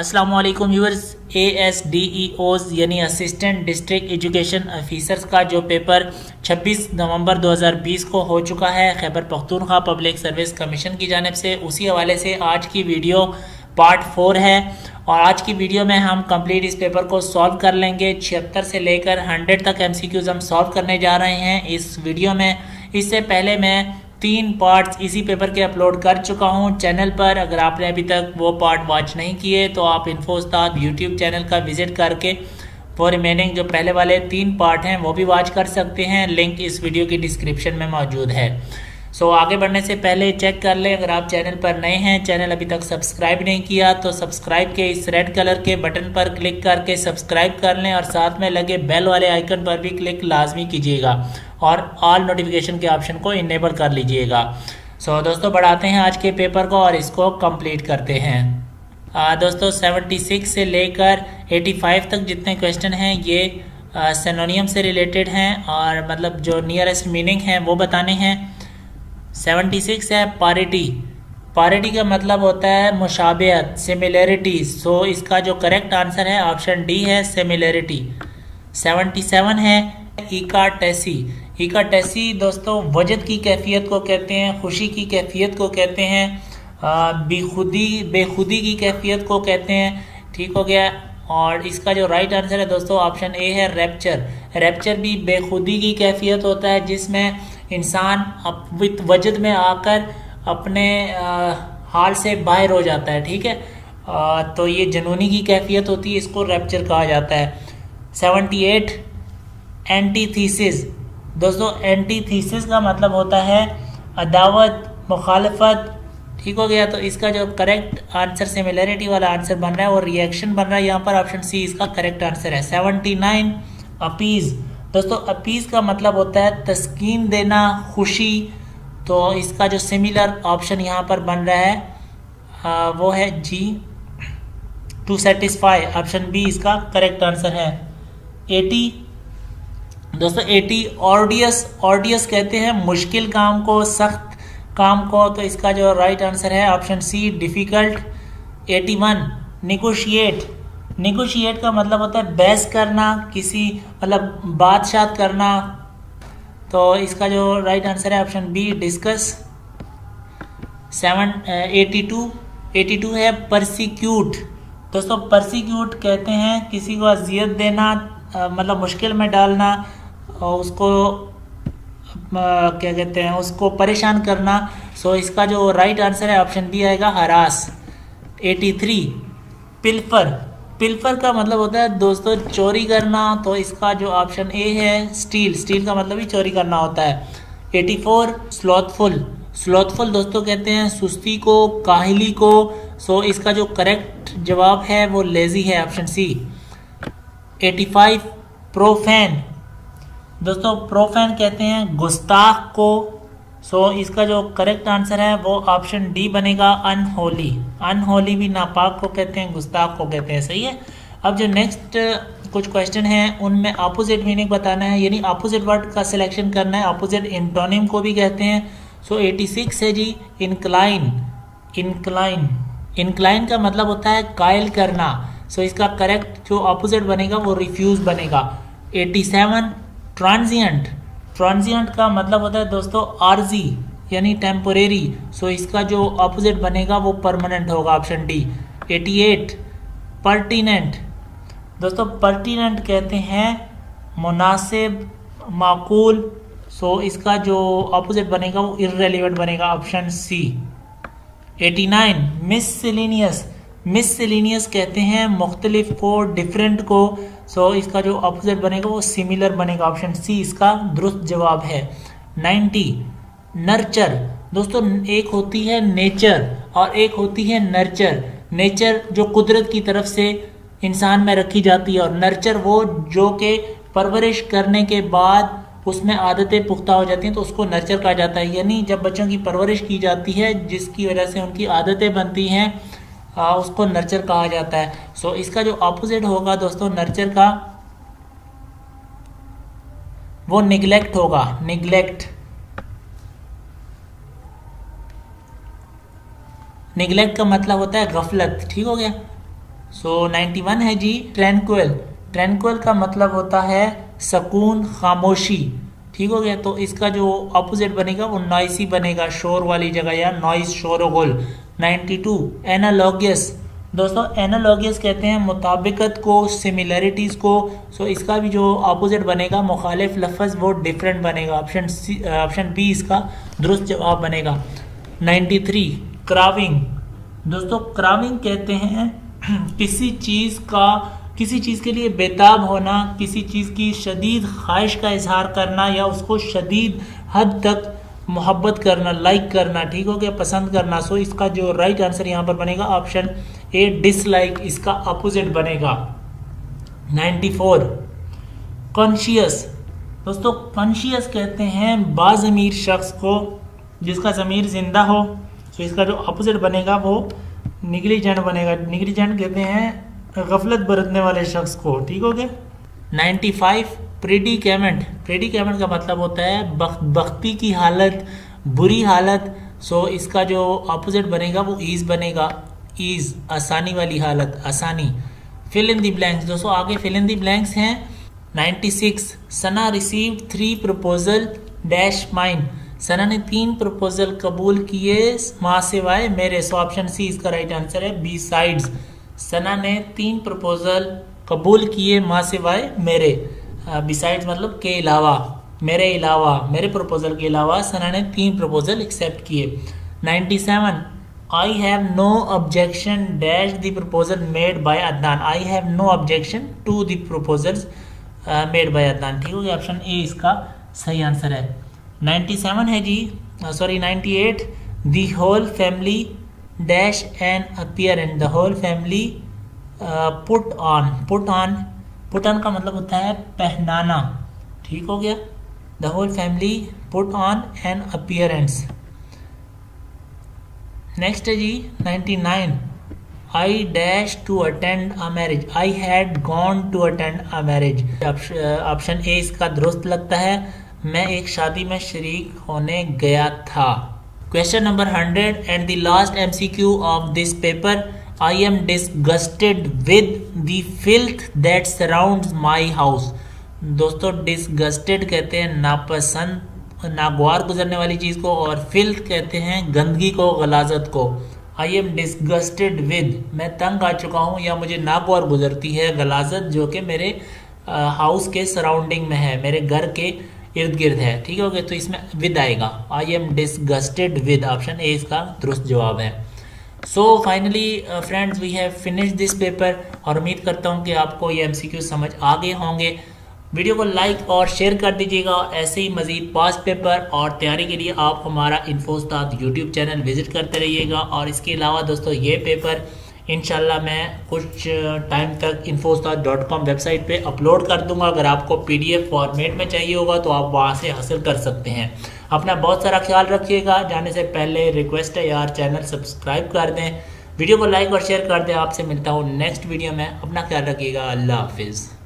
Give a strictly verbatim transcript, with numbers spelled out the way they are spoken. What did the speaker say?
अस्सलाम वालेकुम viewers. A S D E Os यानी असिस्टेंट डिस्ट्रिक्ट एजुकेशन ऑफिसर्स का जो पेपर छब्बीस नवंबर दो हज़ार बीस को हो चुका है Khyber Pakhtunkhwa public service commission की जानिब से, उसी हवाले से आज की वीडियो पार्ट फोर है। और आज की वीडियो में हम कंप्लीट इस पेपर को सॉल्व कर लेंगे। छिहत्तर से लेकर हंड्रेड तक एम सी क्यूज़ हम सॉल्व करने जा रहे हैं इस वीडियो में। इससे पहले मैं तीन पार्ट्स इसी पेपर के अपलोड कर चुका हूं चैनल पर। अगर आपने अभी तक वो पार्ट वॉच नहीं किए तो आप इन्फोस्ताद यूट्यूब चैनल का विजिट करके वो रिमेनिंग जो पहले वाले तीन पार्ट हैं वो भी वॉच कर सकते हैं। लिंक इस वीडियो की डिस्क्रिप्शन में मौजूद है। सो so, आगे बढ़ने से पहले चेक कर लें, अगर आप चैनल पर नए हैं, चैनल अभी तक सब्सक्राइब नहीं किया तो सब्सक्राइब के इस रेड कलर के बटन पर क्लिक करके सब्सक्राइब कर लें और साथ में लगे बेल वाले आइकन पर भी क्लिक लाजमी कीजिएगा और ऑल नोटिफिकेशन के ऑप्शन को इनेबल कर लीजिएगा। सो so, दोस्तों बढ़ाते हैं आज के पेपर को और इसको कंप्लीट करते हैं। आ, दोस्तों छिहत्तर से लेकर पचासी तक जितने क्वेश्चन हैं ये सिनोनिम से रिलेटेड हैं और मतलब जो नियरेस्ट मीनिंग हैं वो बताने हैं। छिहत्तर है पारिटी। पारिटी का मतलब होता है मुशाबहत, सिमिलरिटी। सो इसका जो करेक्ट आंसर है ऑप्शन डी है, सिमिलरिटी। सतहत्तर है इकाटेसी। इकाटेसी दोस्तों वजद की कैफियत को कहते हैं, खुशी की कैफियत को कहते हैं, बेखुदी बेखुदी की कैफियत को कहते हैं। ठीक हो गया। और इसका जो राइट आंसर है दोस्तों ऑप्शन ए है, रैप्चर। रैप्चर भी बेखुदी की कैफियत होता है जिसमें इंसान विद वजद में आकर अपने हाल से बाहर हो जाता है। ठीक है, आ, तो ये जनूनी की कैफियत होती है, इसको रैप्चर कहा जाता है। अठहत्तर एंटीथीसिस। दोस्तों एंटीथीसिस का मतलब होता है अदावत, मुखालफत। ठीक हो गया। तो इसका जो करेक्ट आंसर सिमिलरिटी वाला आंसर बन रहा है और रिएक्शन बन रहा है यहाँ पर, ऑप्शन सी इसका करेक्ट आंसर है। उन्यासी अपीज। दोस्तों अपीज का मतलब होता है तस्कीन देना, खुशी। तो इसका जो सिमिलर ऑप्शन यहाँ पर बन रहा है आ, वो है जी, टू सेटिस्फाई। ऑप्शन बी इसका करेक्ट आंसर है। एटी दोस्तों एटी ऑर्डियस। ऑर्डियस कहते हैं मुश्किल काम को, सख्त काम को। तो इसका जो राइट आंसर है option C, difficult. Eighty one negotiate. Negotiate का मतलब होता है बहस करना, किसी मतलब बातचीत करना। तो इसका जो राइट आंसर है option B, discuss. Seven eighty two eighty two है परसिक्यूट। दोस्तों परसिक्यूट कहते हैं किसी को अजियत देना, आ, मतलब मुश्किल में डालना, और उसको आ, क्या कहते हैं, उसको परेशान करना। सो इसका जो राइट आंसर है ऑप्शन बी आएगा, हरास। तिरासी पिल्फर। पिल्फर का मतलब होता है दोस्तों चोरी करना। तो इसका जो ऑप्शन ए है, स्टील। स्टील का मतलब ही चोरी करना होता है। चौरासी स्लॉथफुल। स्लॉथफुल दोस्तों कहते हैं सुस्ती को, काहली को। सो इसका जो करेक्ट जवाब है वो लेजी है, ऑप्शन सी। पचासी प्रोफेन। दोस्तों प्रोफेन कहते हैं गुस्ताख को। सो इसका जो करेक्ट आंसर है वो ऑप्शन डी बनेगा, अनहोली। अनहोली भी नापाक को कहते हैं, गुस्ताख को कहते हैं। सही है। अब जो नेक्स्ट कुछ क्वेश्चन हैं उनमें अपोजिट मीनिंग बताना है, यानी अपोजिट वर्ड का सिलेक्शन करना है। अपोजिट एंटोनिम को भी कहते हैं। सो छियासी है जी, इनक्लाइन। इनक्लाइन इनक्लाइन का मतलब होता है कायल करना। सो so, इसका करेक्ट जो अपोजिट बनेगा वो रिफ्यूज बनेगा। सत्तासी ट्रांजिएंट। ट्रांजिएंट का मतलब होता है दोस्तों आर्जी यानी टेम्पोरेरी। सो so, इसका जो अपोजिट बनेगा वो परमानेंट होगा, ऑप्शन डी। अठासी पर्टिनेंट। दोस्तों पर्टिनेंट कहते हैं मुनासिब, माकूल। सो so, इसका जो अपोजिट बनेगा वो इररेलेवेंट बनेगा, ऑप्शन सी। नवासी मिससेलेनियस। मिससेलेनियस कहते हैं मुख्तलिफ को, डिफरेंट को। सो so, इसका जो अपोजिट बनेगा वो सिमिलर बनेगा, ऑप्शन सी इसका दुरुस्त जवाब है। नब्बे नर्चर। दोस्तों एक होती है नेचर और एक होती है नर्चर। नेचर जो कुदरत की तरफ से इंसान में रखी जाती है और नर्चर वो जो कि परवरिश करने के बाद उसमें आदतें पुख्ता हो जाती हैं तो उसको नर्चर कहा जाता है। यानी जब बच्चों की परवरिश की जाती है जिसकी वजह से उनकी आदतें बनती हैं आ, उसको नर्चर कहा जाता है। सो इसका जो अपोजिट होगा दोस्तों नर्चर का वो निगलेक्ट होगा, निगलेक्ट। निगलेक्ट का मतलब होता है गफलत। ठीक हो गया। सो इक्यानवे है जी ट्रैंक्विल। ट्रैंक्विल का मतलब होता है सकून, खामोशी। ठीक हो गया, तो इसका जो ऑपोजिट बनेगा वो नॉइसी बनेगा, शोर वाली जगह या नॉइस, शोरगुल। बानवे एनालॉगियस, दोस्तों एनालॉगियस कहते हैं मुताबिकत को, सिमिलरिटीज़ को। सो इसका भी जो ऑपोजिट बनेगा मुखालिफ लफ्ज़ वो डिफरेंट बनेगा। ऑप्शन सी, ऑप्शन बी इसका दुरुस्त जवाब बनेगा। तिरानवे क्राविंग, दोस्तों क्राविंग कहते हैं किसी चीज़ का, किसी चीज़ के लिए बेताब होना, किसी चीज़ की शदीद ख्वाहिश का इजहार करना या उसको शदीद हद तक मोहब्बत करना, लाइक करना। ठीक हो गया, पसंद करना। सो इसका जो राइट आंसर यहाँ पर बनेगा ऑप्शन ए डिसलाइक, इसका अपोजिट बनेगा। चौरानवे कॉन्शियस, दोस्तों कॉन्शियस कहते हैं बाज़मीर शख्स को जिसका ज़मीर जिंदा हो। सो इसका जो अपोजिट बनेगा वो निगलिजेंट बनेगा। निगलिजेंट कहते हैं गफलत बरतने वाले शख्स को। ठीक हो गया। पचानवे प्रेडिकेमेंट, प्रेडिकेमेंट का मतलब होता है बख, बख्ती की हालत, बुरी हालत। सो इसका जो अपोजिट बनेगा वो ईज़ बनेगा, ईज़ आसानी वाली हालत, आसानी। फिल इन दी ब्लैंक्स, दोस्तों आगे फिल इन दी ब्लैंक्स हैं। छियानवे Sana receive three proposal dash mine, Sana ने तीन प्रपोजल कबूल किए माँ सिवाय मेरे। सो ऑप्शन सी इसका राइट आंसर है, बी साइड्स। सना ने तीन प्रपोजल कबूल किए माँ सिवाय मेरे, बिसाइड्स मतलब के अलावा, मेरे अलावा, मेरे प्रपोजल के अलावा सना ने तीन प्रपोजल एक्सेप्ट किए। सत्तानवे I have no objection dash the proposal made by Adnan, I have no objection to the proposals made by Adnan. ठीक हो गया, ऑप्शन ए इसका सही आंसर है। सत्तानवे है जी, सॉरी अट्ठानवे the whole family dash an apparent, the whole family put on, put on put on का मतलब होता है पहनाना। ठीक हो गया, the whole family put on an appearance. Next है जी ninety nine I dash to attend a marriage, I had gone to attend a marriage. Option A इसका दुरुस्त लगता है, मैं एक शादी में शरीक होने गया था। Question number hundred and the last M C Q of this paper, I am disgusted with the filth that surrounds my house. दोस्तों डिसगस्टेड कहते हैं नापसंद, नागवार गुजरने वाली चीज़ को, और फिल्थ कहते हैं गंदगी को, गलाजत को। आई एम डिसगस्टेड विद, मैं तंग आ चुका हूँ या मुझे नागवार गुजरती है गलाजत जो कि मेरे हाउस के सराउंडिंग में है, मेरे घर के इर्द गिर्द है। ठीक हो गया, तो इसमें विद आएगा, I am disgusted with. Option A इसका दुरुस्त जवाब है। So finally friends we have finished this paper, और उम्मीद करता हूँ कि आपको ये एमसीक्यू समझ आ गए होंगे। वीडियो को लाइक और शेयर कर दीजिएगा। ऐसे ही मज़ीद पास्ट पेपर और तैयारी के लिए आप हमारा इन्फोस्ताद यूट्यूब चैनल विज़िट करते रहिएगा। और इसके अलावा दोस्तों ये पेपर इंशाल्लाह मैं कुछ टाइम तक इन्फोस्ताद डॉट कॉम वेबसाइट पर अपलोड कर दूँगा। अगर आपको पी डी एफ फॉर्मेट में चाहिए होगा तो आप वहाँ से हासिल कर सकते हैं। अपना बहुत सारा ख्याल रखिएगा। जाने से पहले रिक्वेस्ट है यार, चैनल सब्सक्राइब कर दें, वीडियो को लाइक और शेयर कर दें। आपसे मिलता हूँ नेक्स्ट वीडियो में। अपना ख्याल रखिएगा। अल्लाह हाफिज़।